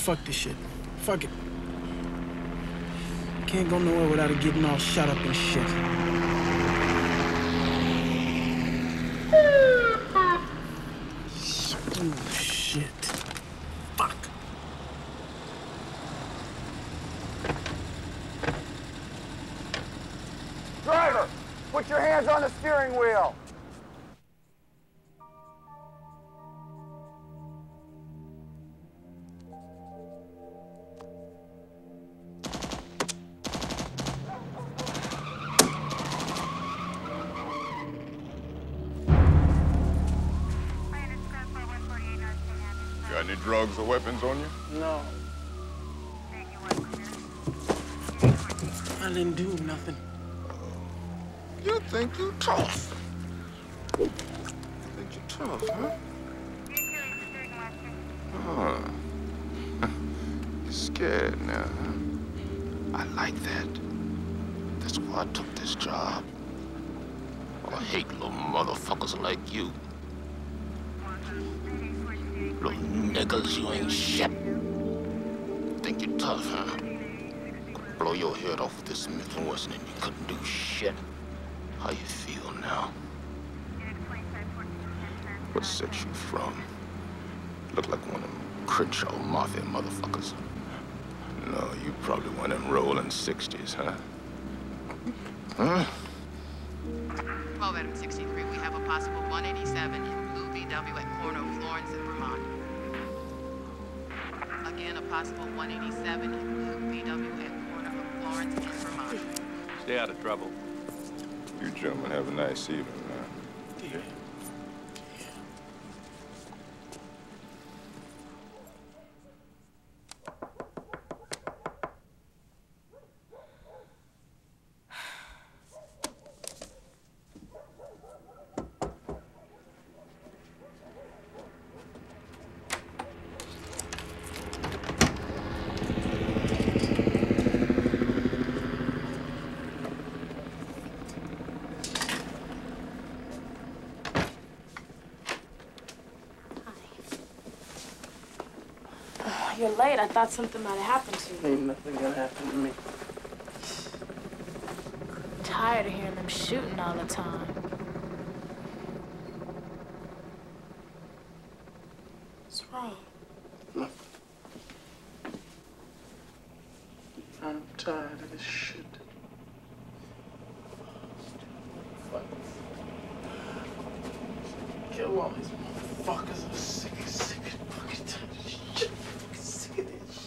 Fuck this shit. Fuck it. Can't go nowhere without it getting all shot up and shit. Oh, shit. Fuck. Driver, put your hands on the steering wheel. Any drugs or weapons on you? No. I didn't do nothing. You think you tough? You think you tough, huh? Oh. You're scared now, huh? I like that. That's why I took this job. I hate little motherfuckers like you. Little niggas, you ain't shit. Think you're tough, huh? Could blow your head off with this Smith & Wesson and you couldn't do shit. How you feel now? What set you from? Look like one of them Crenshaw Mafia motherfuckers. No, you probably one of them rolling 60s, huh? Huh? 12 Adam 63, we have a possible 187 in Blue VW at corner of Florence and Vermont. Again, a possible 187 in Blue VW at corner of Florence and Vermont. Stay out of trouble. You gentlemen have a nice evening, man. Yeah. You're late. I thought something might have happened to you. Ain't nothing gonna happen to me. I'm tired of hearing them shooting all the time. What's wrong? Nothing. I'm tired of this shit. Fuck. Kill all these motherfuckers. I'm sick fucking tired of this shit.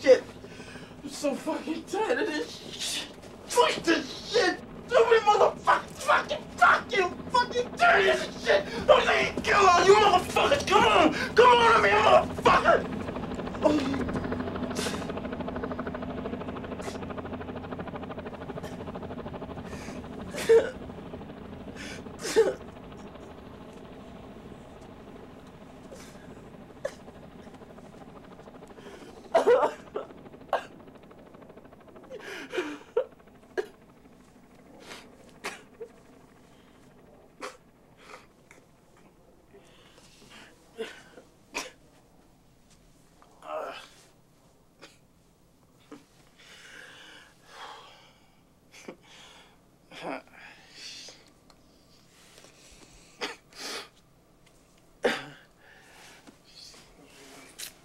I'm so fucking tired of this shit. Fuck this shit. Nobody motherfucking fucking dirty as shit. Don't let me kill all you motherfuckers. Come on. Come on to me, motherfucker. Oh.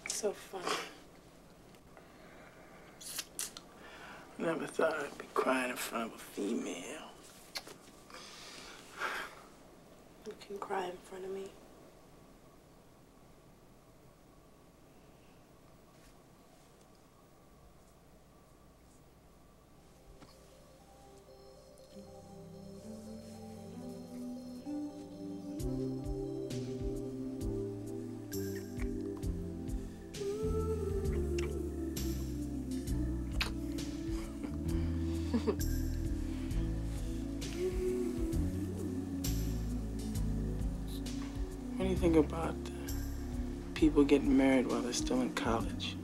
So funny. Never thought I'd be crying in front of a female. You can cry in front of me. What do you think about people getting married while they're still in college?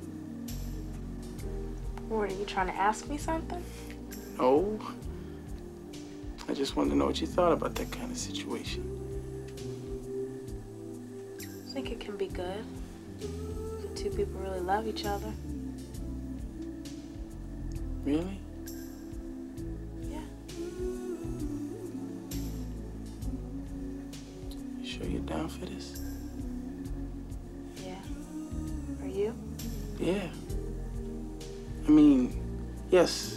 What, are you trying to ask me something? No. I just wanted to know what you thought about that kind of situation. I think it can be good. Two people really love each other. Really? Yeah. You sure you're down for this? Yeah. Are you? Yeah. I mean, yes.